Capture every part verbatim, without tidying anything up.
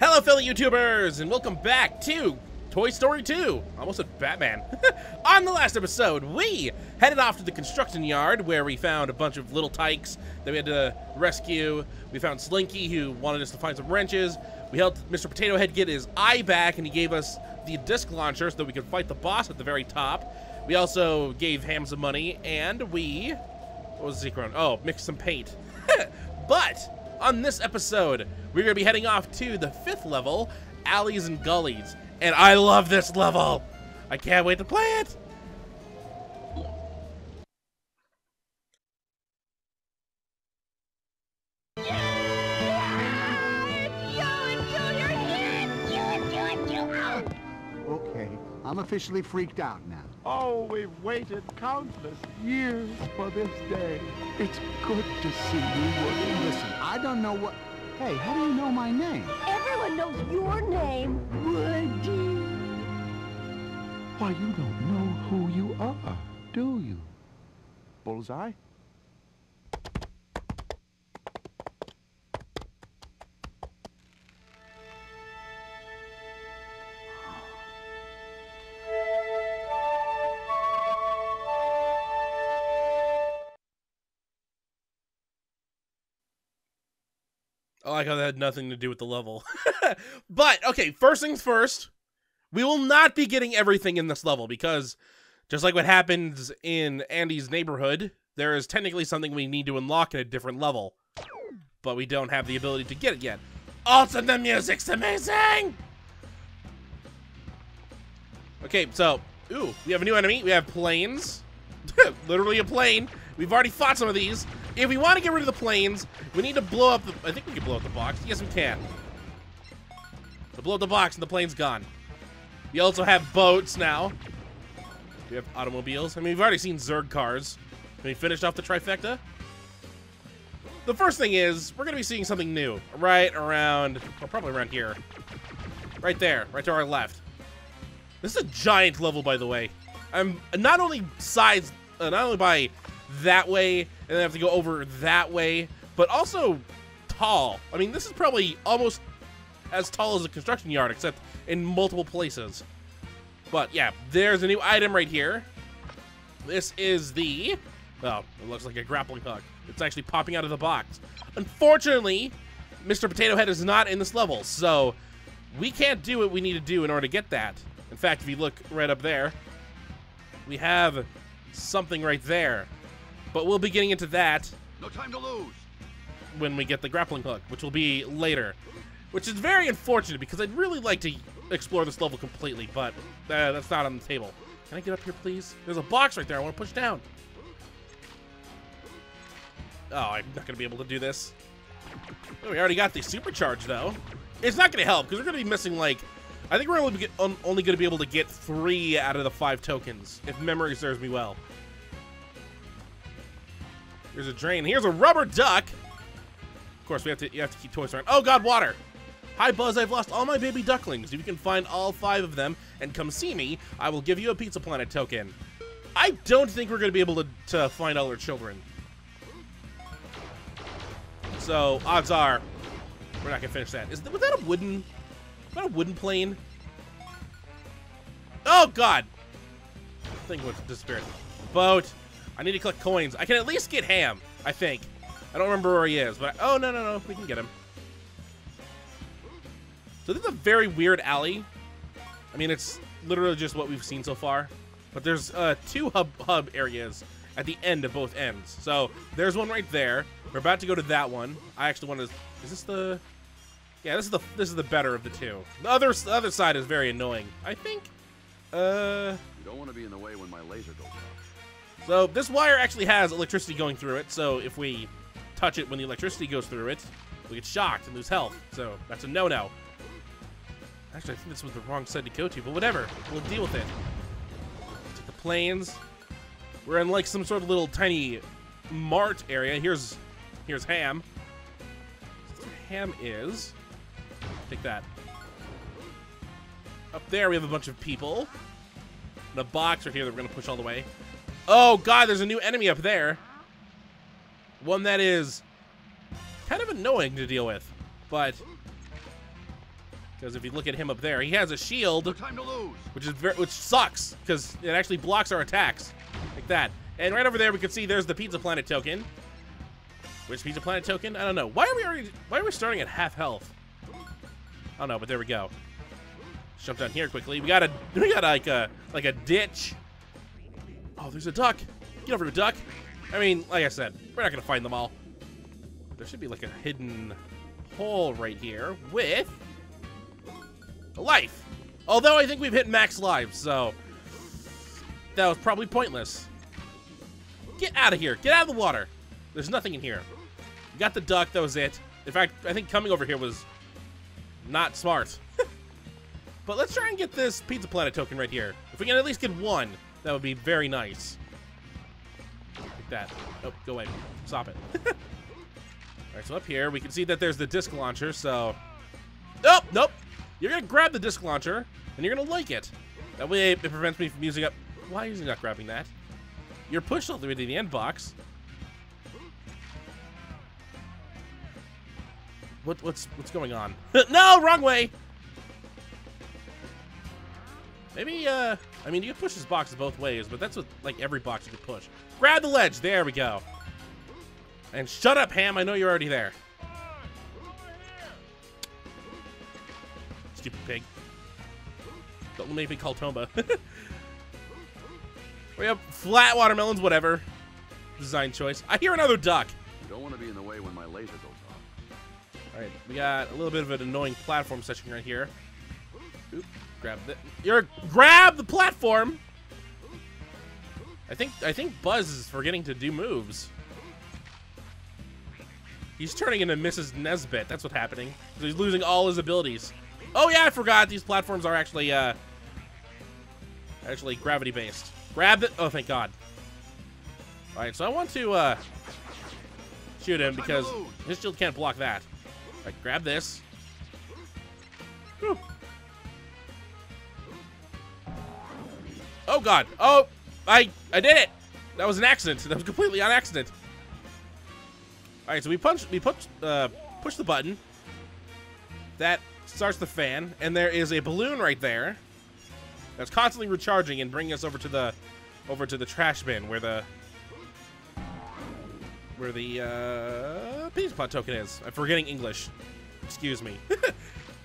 Hello fellow YouTubers, and welcome back to Toy Story two. Almost said Batman. On the last episode, we headed off to the construction yard where we found a bunch of little tykes that we had to rescue. We found Slinky, who wanted us to find some wrenches. We helped Mister Potato Head get his eye back, and he gave us the disc launcher so that we could fight the boss at the very top. We also gave Hamm some money, and we... What was the secret? Oh, mixed some paint. But... on this episode, we're gonna be heading off to the fifth level, Alleys and Gullies. And I love this level! I can't wait to play it! Okay, I'm officially freaked out now. Oh, we've waited countless years for this day. It's good to see you working. Listen, I don't know what... Hey, how do you know my name? Everyone knows your name, Woody. Why, you don't know who you are, do you? Bullseye? I like how that had nothing to do with the level. But, okay, first things first, we will not be getting everything in this level because, just like what happens in Andy's neighborhood, there is technically something we need to unlock at a different level, but we don't have the ability to get it yet. Also, the music's amazing! Okay, so, ooh, we have a new enemy. We have planes. Literally a plane. We've already fought some of these. If we want to get rid of the planes, we need to blow up the... I think we can blow up the box. Yes, we can. So blow up the box and the plane's gone. We also have boats now. We have automobiles. I mean, we've already seen Zerg cars. Can we finish off the trifecta? The first thing is, we're going to be seeing something new. Right around... Well, probably around here. Right there. Right to our left. This is a giant level, by the way. I'm not only size... Uh, not only by... that way, and then I have to go over that way, but also tall. I mean, this is probably almost as tall as a construction yard, except in multiple places. But yeah, there's a new item right here. This is the... oh, it looks like a grappling hook. It's actually popping out of the box. Unfortunately, Mister Potato Head is not in this level, so we can't do what we need to do in order to get that. In fact, if you look right up there, we have something right there. But we'll be getting into that. No time to lose. When we get the grappling hook, which will be later, which is very unfortunate because I'd really like to explore this level completely, but uh, that's not on the table. Can I get up here, please? There's a box right there. I want to push down. Oh, I'm not gonna be able to do this. Oh, we already got the supercharge though. It's not gonna help because we're gonna be missing like, I think we're only, get, um, only gonna be able to get three out of the five tokens if memory serves me well. Here's a drain. Here's a rubber duck. Of course, we have to. You have to keep toys around. Oh God, water! Hi Buzz, I've lost all my baby ducklings. If you can find all five of them and come see me, I will give you a Pizza Planet token. I don't think we're going to be able to, to find all our children. So odds are, we're not going to finish that. Is was that a wooden? Was that a wooden plane? Oh God! The thing went disappeared. Boat. I need to collect coins. I can at least get Hamm, I think. I don't remember where he is, but I, oh, no, no, no, we can get him. So this is a very weird alley. I mean, it's literally just what we've seen so far, but there's uh, two hub, hub areas at the end of both ends. So there's one right there. We're about to go to that one. I actually want to, is this the, yeah, this is the, this is the better of the two. The other, the other side is very annoying, I think. Uh, you don't want to be in the way when my laser goes off. So this wire actually has electricity going through it, so if we touch it when the electricity goes through it, we get shocked and lose health, so that's a no-no. Actually, I think this was the wrong side to go to, but whatever, we'll deal with it. Take the planes. We're in like some sort of little tiny mart area. Here's here's Hamm. That's where Hamm is. Take that. Up there we have a bunch of people. And a box right here that we're gonna push all the way. Oh God, there's a new enemy up there. One that is kind of annoying to deal with, but Because if you look at him up there, he has a shield, no time to lose. which is very, which sucks because it actually blocks our attacks, like that. And right over there, we can see there's the Pizza Planet token. Which Pizza Planet token? I don't know. Why are we already? Why are we starting at half health? I don't know, but there we go. Jump down here quickly. We got a, we got like a, like a ditch. Oh, there's a duck. Get over to duck. I mean, like I said, we're not gonna find them all. There should be like a hidden hole right here with a life. Although I think we've hit max lives, so that was probably pointless. Get out of here. Get out of the water. There's nothing in here. We got the duck. That was it. In fact, I think coming over here was not smart. But let's try and get this Pizza Planet token right here. If we can at least get one, that would be very nice. Like that. Oh, go away. Stop it. All right, so up here, we can see that there's the disc launcher, so... Oh, nope. You're going to grab the disc launcher, and you're going to like it. That way, it prevents me from using up... Why is he not grabbing that? You're pushed all the way to the end box. What, what's, what's going on? No, wrong way! Maybe, uh, I mean, you can push this box both ways, but that's what, like, every box you can push. Grab the ledge. There we go. And shut up, Hamm. I know you're already there. Stupid pig. Don't make me call Tomba. We have flat watermelons, whatever. Design choice. I hear another duck. You don't want to be in the way when my laser goes off. All right, we got a little bit of an annoying platform session right here. Oop. Grab the you're grab the platform. I think I think Buzz is forgetting to do moves. He's turning into Missus Nesbit. That's what's happening. So he's losing all his abilities. Oh yeah, I forgot these platforms are actually uh, actually gravity based. Grab it. Oh, thank God. All right, so I want to uh, shoot him because his shield can't block that. All right, grab this. Whew. Oh, God. Oh, I I did it. That was an accident. That was completely on accident. All right, so we punch, we punch, uh, push the button. That starts the fan, and there is a balloon right there that's constantly recharging and bringing us over to the over to the trash bin where the where the uh, Pizza Planet token is. I'm forgetting English. Excuse me.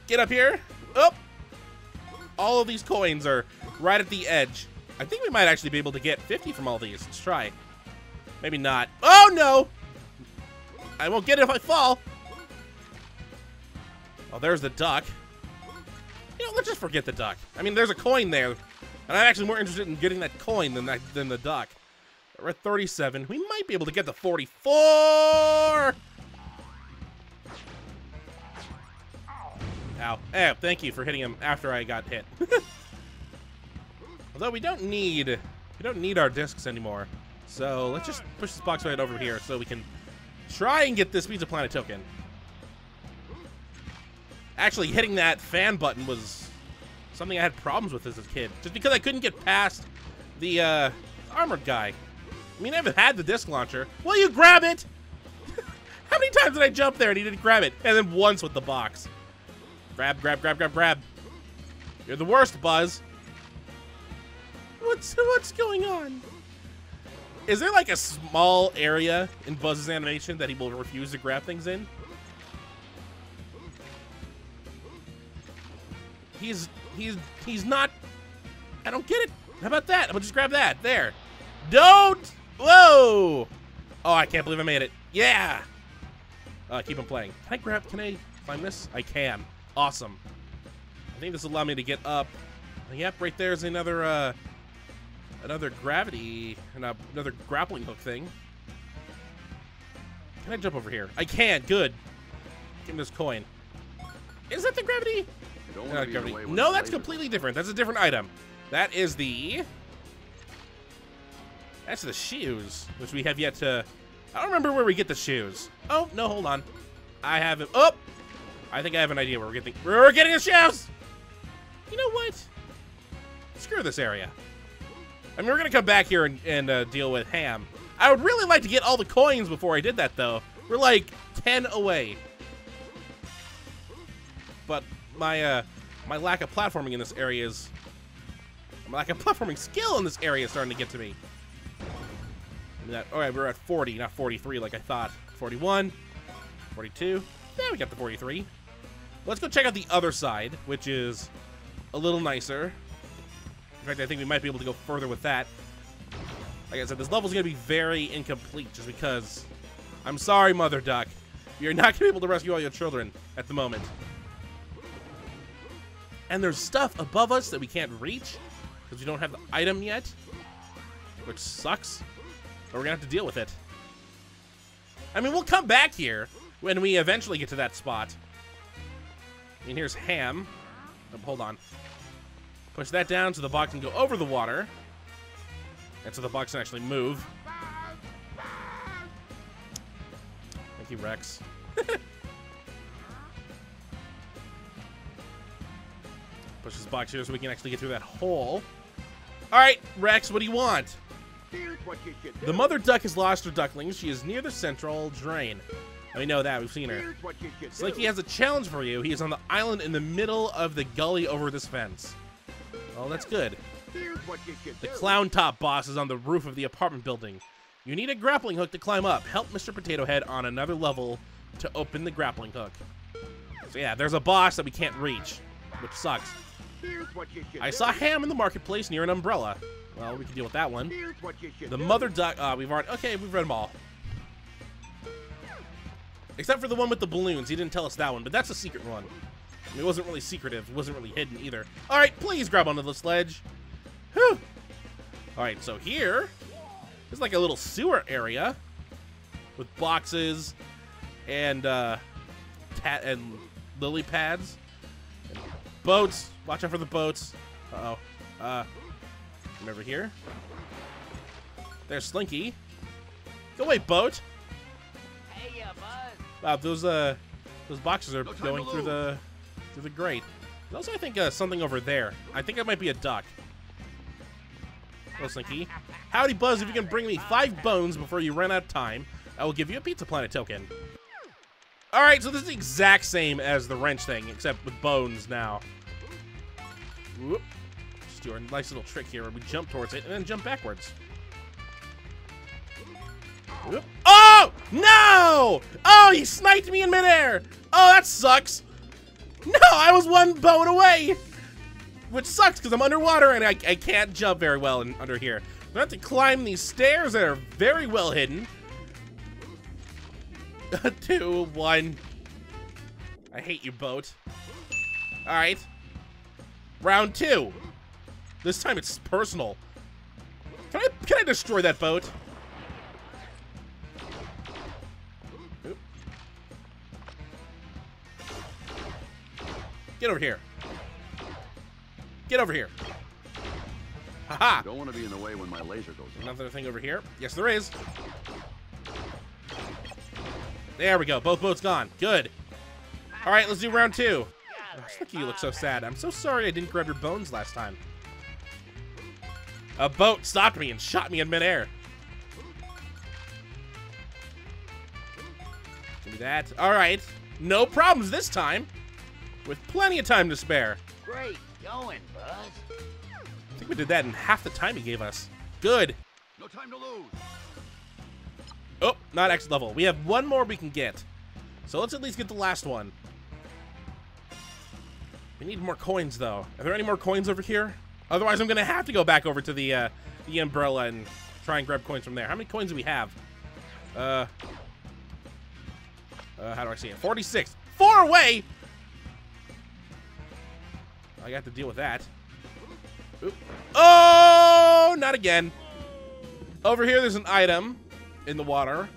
Get up here. Oh, all of these coins are right at the edge. I think we might actually be able to get fifty from all these. Let's try. Maybe not. Oh, no! I won't get it if I fall. Oh, there's the duck. You know, let's just forget the duck. I mean, there's a coin there. And I'm actually more interested in getting that coin than that, than the duck. We're at thirty-seven. We might be able to get the forty-four! Ow. Eh, thank you for hitting him after I got hit. Although we don't need we don't need our discs anymore. So let's just push this box right over here so we can try and get this Pizza Planet token. Actually, hitting that fan button was something I had problems with as a kid. Just because I couldn't get past the uh, armored guy. I mean, I haven't had the disc launcher. Will you grab it? How many times did I jump there and he didn't grab it? And then once with the box. Grab, grab, grab, grab, grab. You're the worst, Buzz. What's, what's going on? Is there like a small area in Buzz's animation that he will refuse to grab things in? He's, he's, he's not, I don't get it. How about that? I'm gonna just grab that, there. Don't, whoa. Oh, I can't believe I made it. Yeah. Uh, keep him playing. Can I grab, can I climb this? I can, awesome. I think this will allow me to get up. Yep, right there's another, uh, Another gravity and another grappling hook thing. Can I jump over here? I can. Good. Give me this coin. Is that the gravity? Don't want to gravity. No, that's completely different. That's a different item. That is the. That's the shoes, which we have yet to. I don't remember where we get the shoes. Oh no, hold on. I have it. Oh, I think I have an idea where we're getting. We're getting the shoes. You know what? Screw this area. I mean, we're going to come back here and, and uh, deal with Hamm. I would really like to get all the coins before I did that, though. We're like ten away. but my uh, my lack of platforming in this area is my lack of platforming skill in this area is starting to get to me. That, all right, we're at forty, not forty-three like I thought. forty-one, forty-two. Yeah, we got the forty-three. Let's go check out the other side, which is a little nicer. In fact, I think we might be able to go further with that. Like I said, this level's gonna be very incomplete just because, I'm sorry, Mother Duck, you're not gonna be able to rescue all your children at the moment. And there's stuff above us that we can't reach because we don't have the item yet, which sucks. But we're gonna have to deal with it. I mean, we'll come back here when we eventually get to that spot. I mean, here's Hamm. Oh, hold on. Push that down so the box can go over the water. And so the box can actually move. Thank you, Rex. Push this box here so we can actually get through that hole. All right, Rex, what do you want? Here's what you should do. The mother duck has lost her ducklings. She is near the central drain. We know that. We've seen her. Slinky has a challenge for you. He is on the island in the middle of the gully over this fence. Oh, that's good. What you the clown top boss is on the roof of the apartment building. You need a grappling hook to climb up. Help Mister Potato Head on another level to open the grappling hook. So yeah, there's a boss that we can't reach, which sucks. What you I saw do. Hamm in the marketplace near an umbrella. Well, we can deal with that one. The do. mother duck. Uh, we've already. Okay, we've read them all. Except for the one with the balloons. He didn't tell us that one, but that's a secret one. I mean, it wasn't really secretive. It wasn't really hidden either. All right, please grab onto the sledge. Whew. All right, so here is like a little sewer area with boxes and uh, tat and lily pads and boats. Watch out for the boats. Uh-oh. Uh, I'm over here. There's Slinky. Go away, boat. Hey, uh, Buzz. Wow, those uh, those boxes are no going through the through the grate. There's also, I think, uh, something over there. I think it might be a duck. Hello, Slinky. Howdy, Buzz. If you can bring me five bones before you run out of time, I will give you a Pizza Planet token. All right, so this is the exact same as the wrench thing, except with bones now. Whoop. Just do our nice little trick here where we jump towards it and then jump backwards. Whoop. Oh! No! Oh, he sniped me in midair! Oh, that sucks! No, I was one bone away! Which sucks because I'm underwater and I, I can't jump very well in, under here. I'm gonna have to climb these stairs that are very well hidden. Two, one. I hate you, boat. All right. Round two. This time it's personal. Can I can I destroy that boat? Oop. Get over here. Get over here. Haha. Don't want to be in the way when my laser goes off. Another thing over here. Yes, there is. There we go. Both boats gone. Good. All right, let's do round two. Oh, Slinky, you look so sad. I'm so sorry I didn't grab your bones last time. A boat stopped me and shot me in midair. Give me that. All right. No problems this time. With plenty of time to spare. Great. Going, Buzz. I think we did that in half the time he gave us. Good. No time to lose. Oh, not X level. We have one more we can get. So let's at least get the last one. We need more coins, though. Are there any more coins over here? Otherwise, I'm going to have to go back over to the uh, the umbrella and try and grab coins from there. How many coins do we have? Uh, uh, how do I see it? forty-six. Four away. I got to deal with that. Oop. Oh, not again. Over here, there's an item in the water.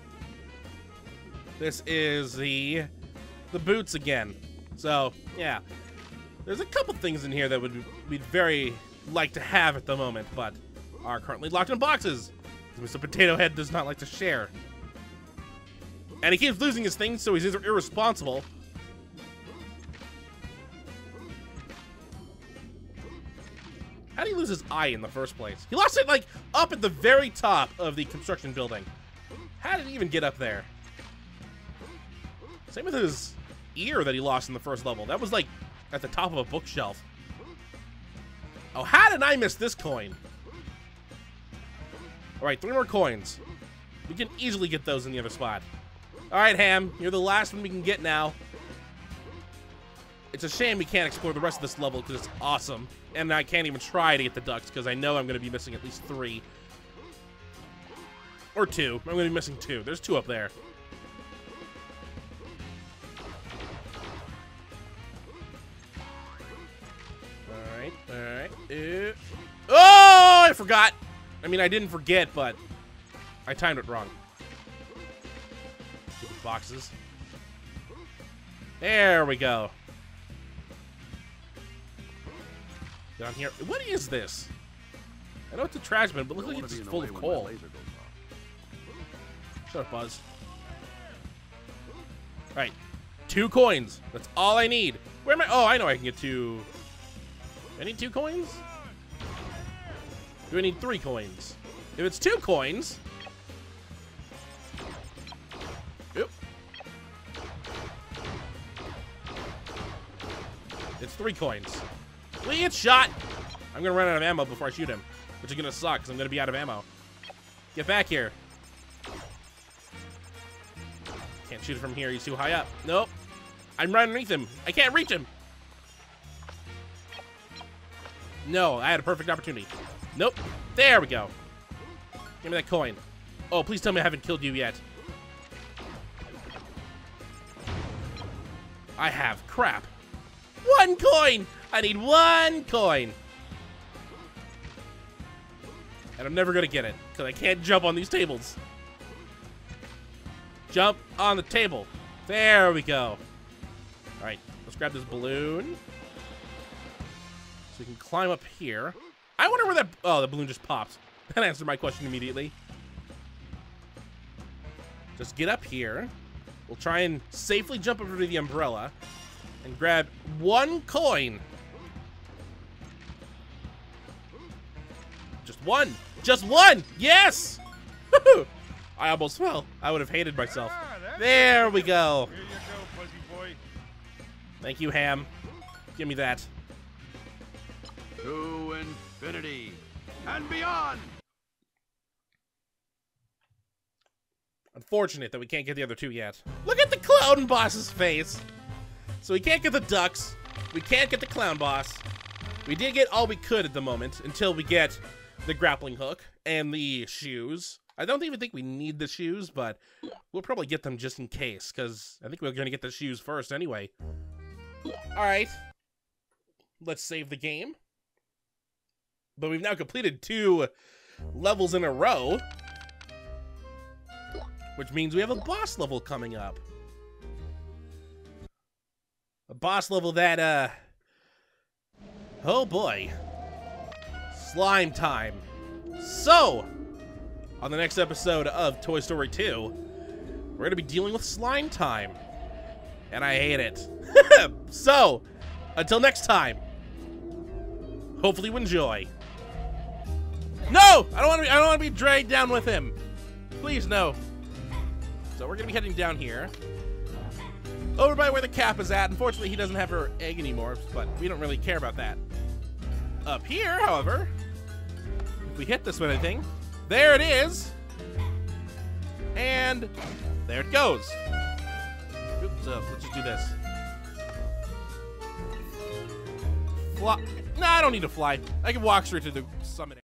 This is the the boots again. So, yeah. There's a couple things in here that would we'd very like to have at the moment, but are currently locked in boxes. Mister Potato Head does not like to share. And he keeps losing his things, so he's either irresponsible. How did he lose his eye in the first place? He lost it, like, up at the very top of the construction building. How did he even get up there? Same with his ear that he lost in the first level. That was like at the top of a bookshelf. Oh, how did I miss this coin? All right, three more coins. We can easily get those in the other spot. All right, Hamm, you're the last one we can get now. It's a shame we can't explore the rest of this level because it's awesome. And I can't even try to get the ducks because I know I'm going to be missing at least three. Or two. I'm going to be missing two. There's two up there. All right. All right. Uh, oh, I forgot. I mean, I didn't forget, but I timed it wrong. Stupid boxes. There we go. Down here. What is this? I know it's a trash bin, but look like it's full of coal. Shut up, Buzz. All right. Two coins. That's all I need. Where am I? Oh, I know I can get two. Do I need two coins? Do I need three coins? If it's two coins. Oop. It's three coins. We get shot. I'm going to run out of ammo before I shoot him, which is going to suck because I'm going to be out of ammo. Get back here. Can't shoot from here. He's too high up. Nope. I'm right underneath him. I can't reach him. No, I had a perfect opportunity. Nope. There we go. Give me that coin. Oh, please tell me I haven't killed you yet. I have. Crap. One coin. I need one coin. And I'm never going to get it because I can't jump on these tables. Jump on the table. There we go. All right, let's grab this balloon. So we can climb up here. I wonder where that... Oh, the balloon just popped. That answered my question immediately. Just get up here. We'll try and safely jump over to the umbrella and grab one coin. Just one. Just one. Yes. Woo-hoo. I almost fell. I would have hated myself. There we go. Here you go, fuzzy boy. Thank you, Hamm. Give me that. To infinity and beyond. Unfortunate that we can't get the other two yet. Look at the clown boss's face. So we can't get the ducks. We can't get the clown boss. We did get all we could at the moment until we get the grappling hook and the shoes. I don't even think we need the shoes, but we'll probably get them just in case, because I think we're going to get the shoes first anyway. All right. Let's save the game. But we've now completed two levels in a row, which means we have a boss level coming up. A boss level that, uh... oh boy. Slime time. So... on the next episode of Toy Story two, we're going to be dealing with slime time. And I hate it. So, until next time, hopefully you enjoy. No! I don't want to be, I don't want to be dragged down with him. Please, no. So we're going to be heading down here. Over by where the cap is at. Unfortunately, he doesn't have her egg anymore, but we don't really care about that. Up here, however, if we hit this with anything... there it is, and there it goes. Oops, uh, let's just do this. Fly. No, I don't need to fly. I can walk straight to the summit.